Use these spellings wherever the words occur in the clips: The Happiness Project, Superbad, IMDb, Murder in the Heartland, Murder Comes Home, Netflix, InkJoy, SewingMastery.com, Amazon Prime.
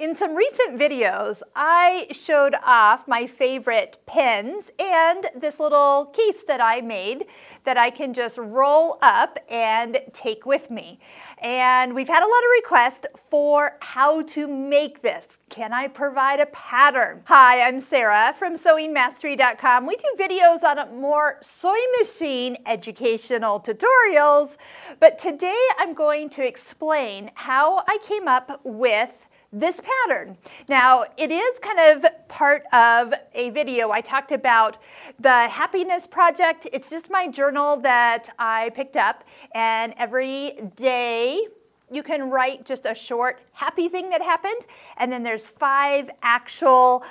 In some recent videos, I showed off my favorite pins and this little case that I made that I can just roll up and take with me. And we've had a lot of requests for how to make this. Can I provide a pattern? Hi, I'm Sarah from SewingMastery.com. We do videos on more sewing machine educational tutorials, but today I'm going to explain how I came up with this pattern. Now, it is kind of part of a video I talked about, The Happiness Project. It's just my journal that I picked up, and every day you can write just a short happy thing that happened, and then there's 5 actual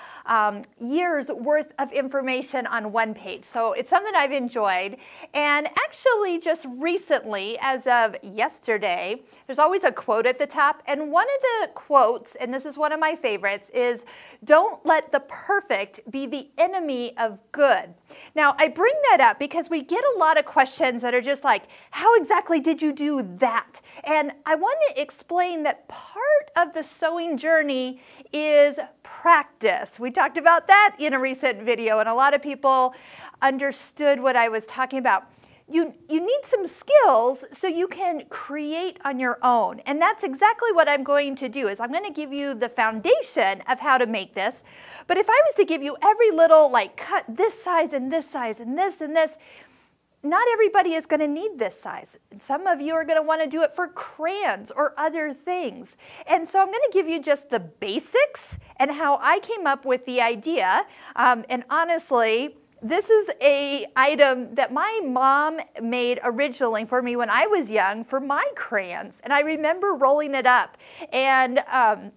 years worth of information on one page. So it's something I've enjoyed. And actually just recently, as of yesterday, there's always a quote at the top, and one of the quotes, and this is one of my favorites, is "Don't let the perfect be the enemy of good." Now, I bring that up because we get a lot of questions that are just like, how exactly did you do that? And I want to explain that part of the sewing journey is practice. We talked about that in a recent video, and a lot of people understood what I was talking about. You need some skills so you can create on your own, and that's exactly what I'm going to do. Is I'm going to give you the foundation of how to make this, but if I was to give you every little, like, cut this size and this size and this, not everybody is going to need this size. Some of you are going to want to do it for crayons or other things. And so I'm going to give you just the basics and how I came up with the idea. And honestly, this is an item that my mom made originally for me when I was young for my crayons. And I remember rolling it up. And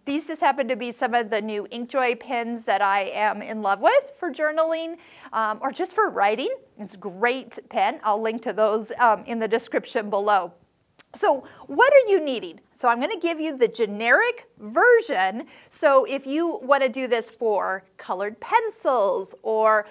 these just happen to be some of the new InkJoy pens that I am in love with for journaling or just for writing. It's a great pen. I'll link to those in the description below. So what are you needing? So I'm going to give you the generic version. So if you want to do this for colored pencils, or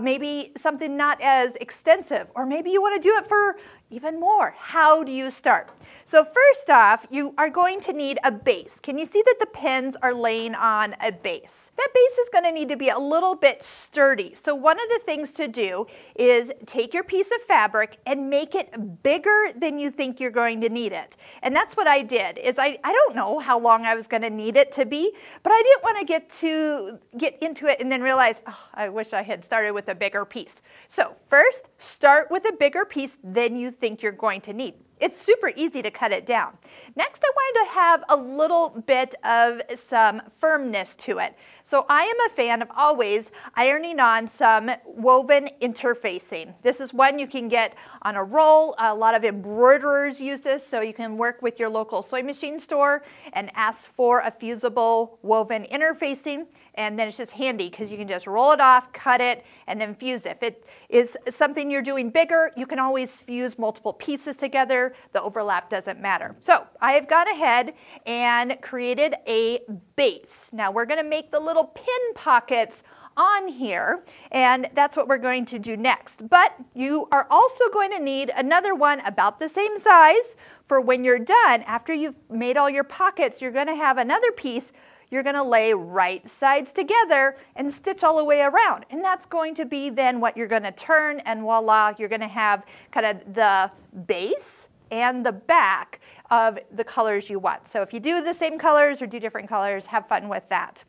maybe something not as extensive, or maybe you want to do it for even more, how do you start? So first off, you are going to need a base. Can you see that the pins are laying on a base? That base is going to need to be a little bit sturdy. So one of the things to do is take your piece of fabric and make it bigger than you think you're going to need it. And that's what I did. I don't know how long I was going to need it to be, but I didn't want to get into it and then realize, oh, I wish I had started with a bigger piece. So first, start with a bigger piece than you think you're going to need. It's super easy to cut it down. Next, I wanted to have a little bit of some firmness to it. So I am a fan of always ironing on some woven interfacing. This is one you can get on a roll. A lot of embroiderers use this, so you can work with your local sewing machine store and ask for a fusible woven interfacing. And then it's just handy because you can just roll it off, cut it, and then fuse it. If it is something you're doing bigger, you can always fuse multiple pieces together. The overlap doesn't matter. So I have gone ahead and created a base. Now we're going to make the little pin pockets on here, and that's what we're going to do next. But you are also going to need another one about the same size for when you're done. After you've made all your pockets, you're going to have another piece you're going to lay right sides together and stitch all the way around. And that's going to be then what you're going to turn, and voila, you're going to have kind of the base and the back of the colors you want. So if you do the same colors or do different colors, have fun with that.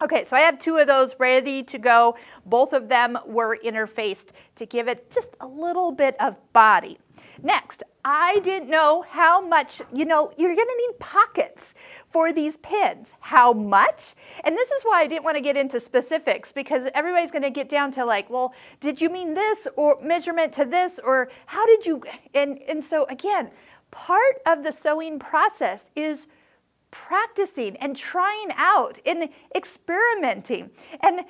Okay, so I have 2 of those ready to go. Both of them were interfaced to give it just a little bit of body. Next, I didn't know how much, you're going to need pockets for these pins. How much? And this is why I didn't want to get into specifics, because everybody's going to get down to like, well, did you mean this, or measurement to this, or how did you, and so again, part of the sewing process is practicing and trying out and experimenting. And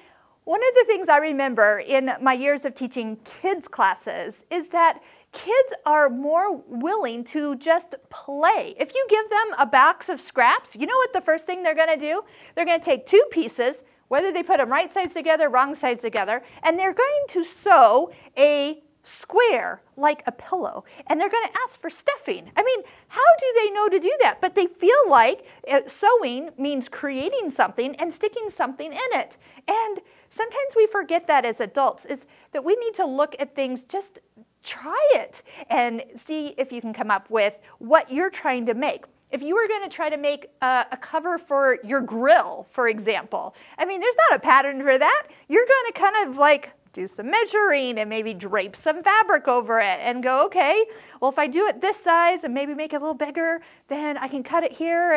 one of the things I remember in my years of teaching kids classes is that kids are more willing to just play. If you give them a box of scraps, you know what the first thing they're going to do? They're going to take 2 pieces, whether they put them right sides together, wrong sides together, and they're going to sew a square like a pillow, and they're going to ask for stuffing. I mean, how do they know to do that? But they feel like sewing means creating something and sticking something in it. And sometimes we forget that as adults, is that we need to look at things, just try it and see if you can come up with what you're trying to make. If you were going to try to make a cover for your grill, for example, I mean, there's not a pattern for that. You're going to kind of like do some measuring and maybe drape some fabric over it and go, okay, well, if I do it this size and maybe make it a little bigger, then I can cut it here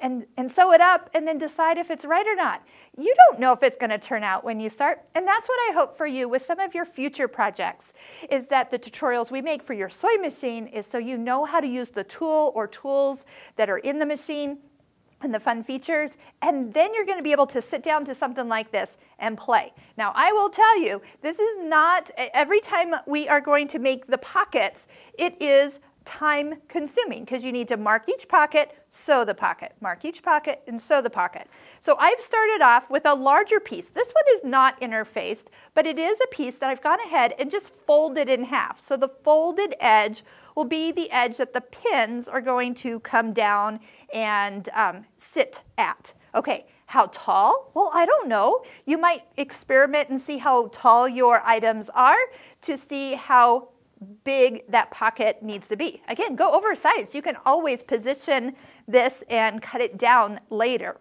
and sew it up and then decide if it's right or not. You don't know if it's going to turn out when you start. And that's what I hope for you with some of your future projects, is that the tutorials we make for your sewing machine is so you know how to use the tool or tools that are in the machine and the fun features, and then you're going to be able to sit down to something like this and play. Now, I will tell you, this is not, every time we are going to make the pockets, it is time consuming because you need to mark each pocket, sew the pocket, mark each pocket, and sew the pocket. So I've started off with a larger piece. This one is not interfaced, but it is a piece that I've gone ahead and just folded in half. So the folded edge will be the edge that the pins are going to come down and sit at. Okay, how tall? Well, I don't know. You might experiment and see how tall your items are to see how big that pocket needs to be. Again, go oversized. You can always position this and cut it down later.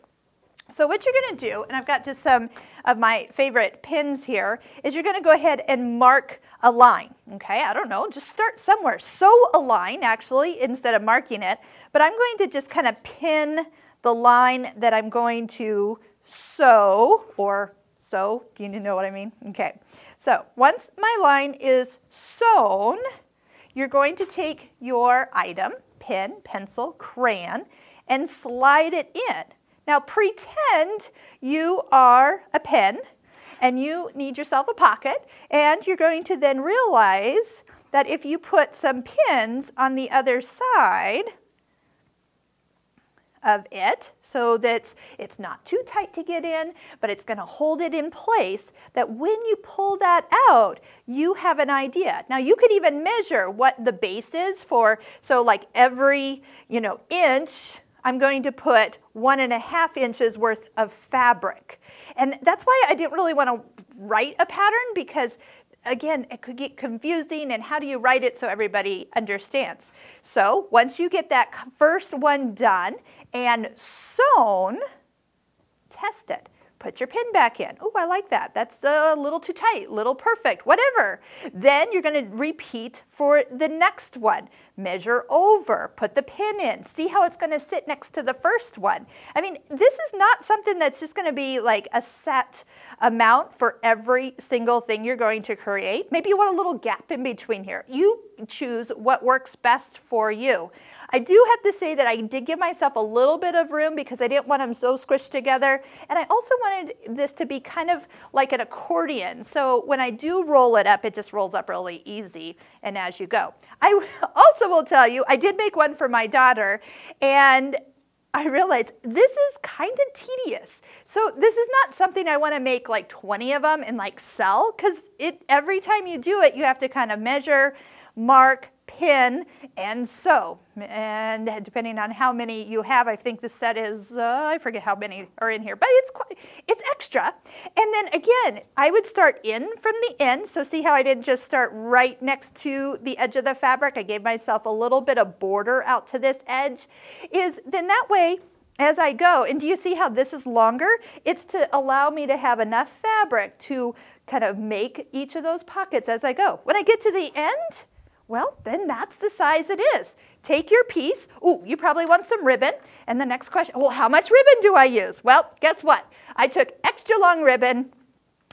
So what you're going to do, and I've got just some of my favorite pins here, is you're going to go ahead and mark a line. Okay, I don't know, just start somewhere. Sew a line, actually, instead of marking it, but I'm going to just kind of pin the line that I'm going to sew, or sew, do you know what I mean? Okay, so once my line is sewn, you're going to take your item, pin, pencil, crayon, and slide it in. Now pretend you are a pen and you need yourself a pocket, and you're going to then realize that if you put some pins on the other side of it so that it's not too tight to get in, but it's going to hold it in place, that when you pull that out, you have an idea. Now you could even measure what the base is for, so like every, you know, inch, I'm going to put 1.5 inches worth of fabric. And that's why I didn't really want to write a pattern, because again, it could get confusing, and how do you write it so everybody understands? So once you get that first one done and sewn, test it. Put your pin back in. Oh, I like that. That's a little too tight, little perfect, whatever. Then you're going to repeat for the next one. Measure over, put the pin in, see how it's going to sit next to the first one. I mean, this is not something that's just going to be like a set amount for every single thing you're going to create. Maybe you want a little gap in between here. You choose what works best for you. I do have to say that I did give myself a little bit of room because I didn't want them so squished together. And I also wanted this to be kind of like an accordion. So when I do roll it up, it just rolls up really easy and as you go. I also will tell you, I did make one for my daughter, and I realized this is kind of tedious. So this is not something I want to make like 20 of them and like sell, because every time you do it, you have to kind of measure, mark, pin, and sew. And depending on how many you have, I think the set is, I forget how many are in here, but it's extra. And then again, I would start in from the end. So see how I didn't just start right next to the edge of the fabric? I gave myself a little bit of border out to this edge. Is then that way, as I go, and do you see how this is longer? It's to allow me to have enough fabric to kind of make each of those pockets as I go. When I get to the end, well, then that's the size it is. Take your piece. Ooh, you probably want some ribbon. And the next question, well, how much ribbon do I use? Well, guess what? I took extra long ribbon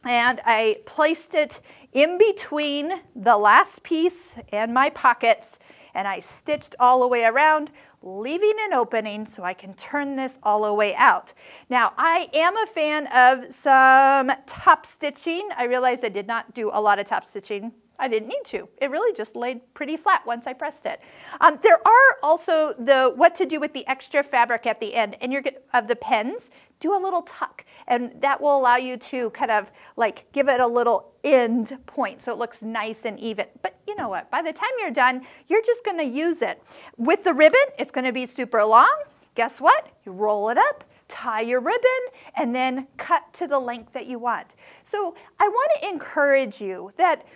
and I placed it in between the last piece and my pockets, and I stitched all the way around, leaving an opening so I can turn this all the way out. Now, I am a fan of some top stitching. I realized I did not do a lot of top stitching I didn't need to. It really just laid pretty flat once I pressed it. There are also the what to do with the extra fabric at the end and of the pens. Do a little tuck, and that will allow you to kind of like give it a little end point so it looks nice and even. But you know what? By the time you're done, you're just going to use it. With the ribbon, it's going to be super long. Guess what? You roll it up, tie your ribbon, and then cut to the length that you want. So I want to encourage you that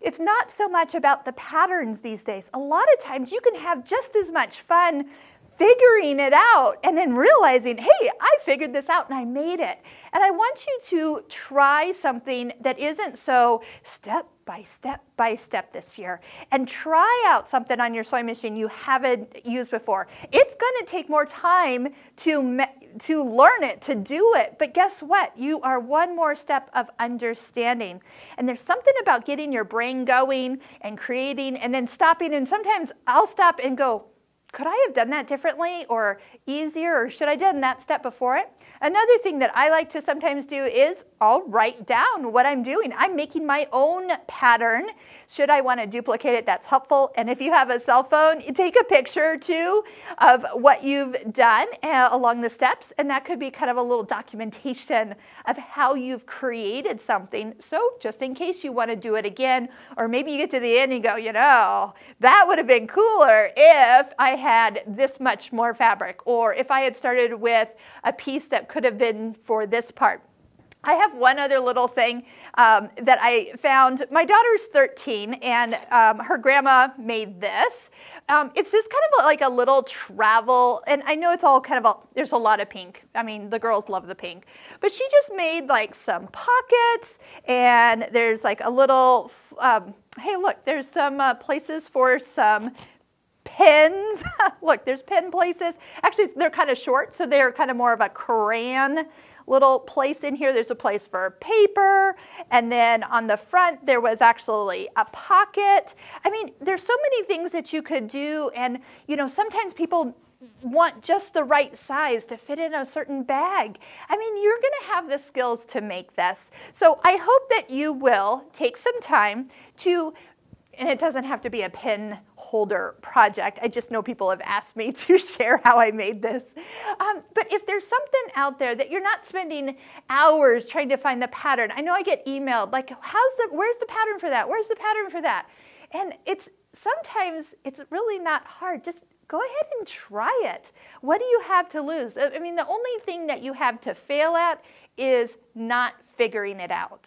it's not so much about the patterns these days. A lot of times you can have just as much fun figuring it out and then realizing, hey, I figured this out and I made it. And I want you to try something that isn't so step by step by step this year, and try out something on your sewing machine you haven't used before. It's going to take more time to learn it, to do it, but guess what? You are one more step of understanding. And there's something about getting your brain going and creating and then stopping, and sometimes I'll stop and go, could I have done that differently or easier, or should I have done that step before it? Another thing that I like to sometimes do is I'll write down what I'm doing. I'm making my own pattern. Should I want to duplicate it, that's helpful. And if you have a cell phone, take a picture or two of what you've done along the steps, and that could be kind of a little documentation of how you've created something. So just in case you want to do it again, or maybe you get to the end and you go, you know, that would have been cooler if I had this much more fabric, or if I had started with a piece that could have been for this part. I have one other little thing that I found. My daughter's 13, and her grandma made this. It's just kind of like a little travel, and I know it's all kind of, there's a lot of pink. I mean, the girls love the pink. But she just made like some pockets, and there's like a little, hey look, there's some places for some pins. Look, there's pin places. Actually, they're kind of short, so they're kind of more of a crayon little place in here. There's a place for paper, and then on the front there was actually a pocket. I mean, there's so many things that you could do, and you know, sometimes people want just the right size to fit in a certain bag. I mean, you're going to have the skills to make this. So I hope that you will take some time to, and it doesn't have to be a pin holder project. I just know people have asked me to share how I made this. But if there's something out there that you're not spending hours trying to find the pattern, I know I get emailed like, where's the pattern for that? Where's the pattern for that? And sometimes it's really not hard. Just go ahead and try it. What do you have to lose? I mean, the only thing that you have to fail at is not figuring it out.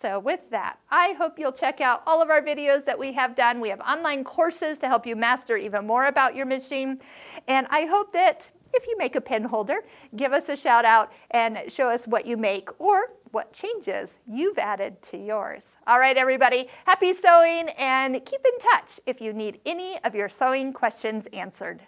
So with that, I hope you'll check out all of our videos that we have done. We have online courses to help you master even more about your machine. And I hope that if you make a pin holder, give us a shout out and show us what you make or what changes you've added to yours. All right, everybody, happy sewing, and keep in touch if you need any of your sewing questions answered.